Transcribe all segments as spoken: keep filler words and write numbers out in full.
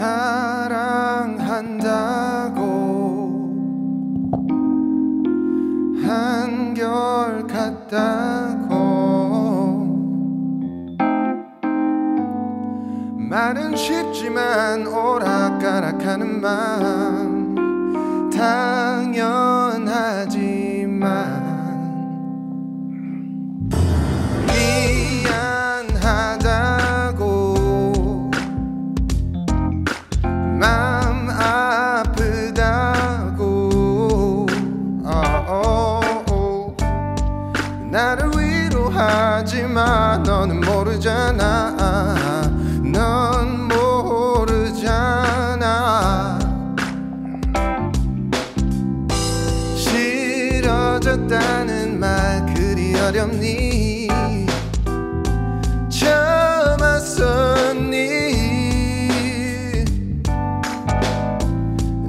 사랑한다고 한결같다고 말은 쉽지만 오락가락하는 맘 당연하지만 나를 위로하지마. 너는 모르잖아. 넌 모르잖아. 싫어졌다는 말 그리 어렵니? 처음 왔었니?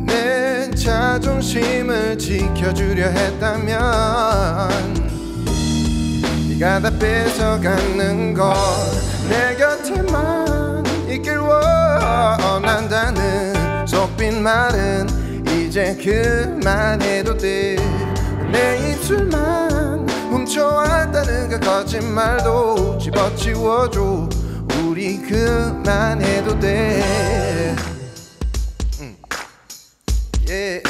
내 자존심을 지켜주려 했다면 네가 다 뺏어가는 걸 내 곁에만 있길 원한다는 속빈 말은 이제 그만해도 돼. 내 입술만 훔쳐왔다는 그 거짓말도 집어치워줘. 우리 그만해도 돼. 음. yeah.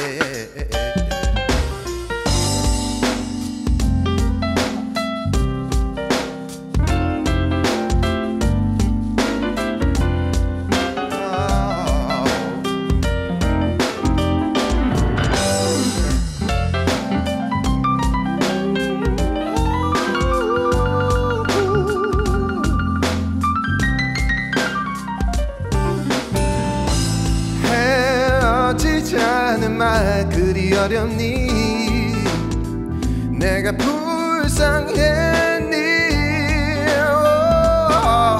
하는 말 그리 어렵니? 내가 불쌍했니?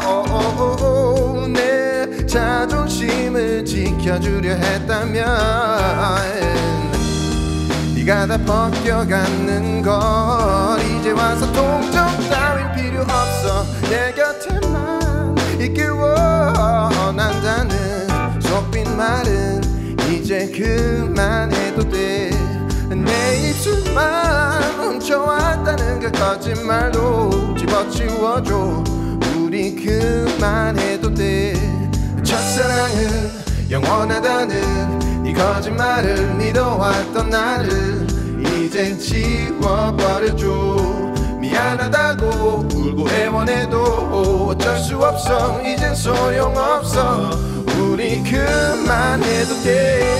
오오오오 내 자존심을 지켜주려 했다면 네가 다 벗겨가는 걸 이제 와서 동정 따윈 필요 없어. 내 곁에만 있길 원한다는 속빈 말은 이제 그만해도 돼. 내 입술만 훔쳐왔다는 그 거짓말도 집어치워줘. 우리 그만해도 돼. 첫사랑은 영원하다는 이 거짓말을 믿어왔던 나를 이제 지워버려줘. 미안하다고 울고 애원해도 어쩔 수 없어. 이젠 소용없어. 우리 그만해도 돼.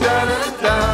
다라라따.